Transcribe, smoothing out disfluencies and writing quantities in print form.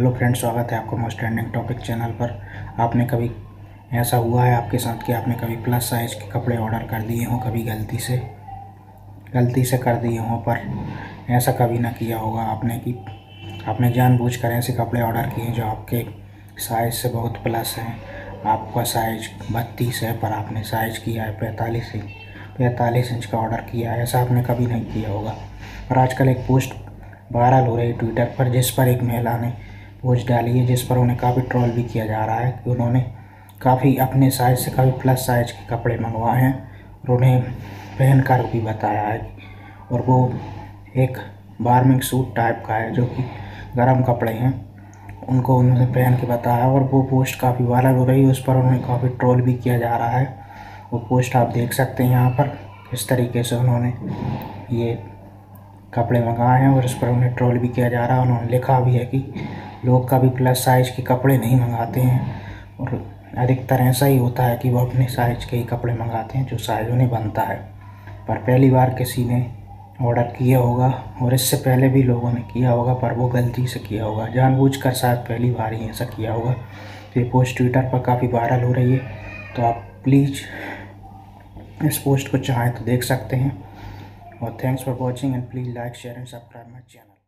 Hello friends, स्वागत है आपका मोस्ट ट्रेंडिंग टॉपिक चैनल पर। आपने कभी ऐसा हुआ है आपके साथ कि आपने कभी प्लस साइज़ के कपड़े ऑर्डर कर दिए हों, कभी गलती से कर दिए हों, पर ऐसा कभी ना किया होगा आपने कि आपने जानबूझकर ऐसे कपड़े ऑर्डर किए जो आपके साइज़ से बहुत प्लस हैं। आपका साइज़ 32 है पर आपने साइज़ किया है 45 इंच का ऑर्डर किया है। ऐसा आपने कभी नहीं किया होगा। और आजकल एक पोस्ट वायरल हो रही है ट्विटर पर, जिस पर एक महिला ने पोस्ट डाली है जिस पर उन्हें काफ़ी ट्रोल भी किया जा रहा है कि उन्होंने काफ़ी अपने साइज़ से काफ़ी प्लस साइज़ के कपड़े मंगवाए हैं और उन्हें पहनकर भी बताया है। और वो एक वार्मिंग सूट टाइप का है जो कि गर्म कपड़े हैं, उनको उन्होंने पहन के बताया। और वो पोस्ट काफ़ी वायरल हो रही है, उस पर उन्हें काफ़ी ट्रोल भी किया जा रहा है। वो पोस्ट आप देख सकते हैं यहाँ पर, इस तरीके से उन्होंने ये कपड़े मंगाए हैं और इस पर उन्हें ट्रोल भी किया जा रहा है। उन्होंने लिखा भी है कि लोग कभी प्लस साइज़ के कपड़े नहीं मंगाते हैं और अधिकतर ऐसा ही होता है कि वो अपने साइज़ के ही कपड़े मंगाते हैं जो साइज़ उन्हें बनता है। पर पहली बार किसी ने ऑर्डर किया होगा और इससे पहले भी लोगों ने किया होगा, पर वो गलती से किया होगा, जानबूझकर शायद पहली बार ही ऐसा किया होगा। तो ये पोस्ट ट्विटर पर काफ़ी वायरल हो रही है, तो आप प्लीज़ इस पोस्ट को चाहें तो देख सकते हैं। और thanks for watching and please like share and subscribe my channel.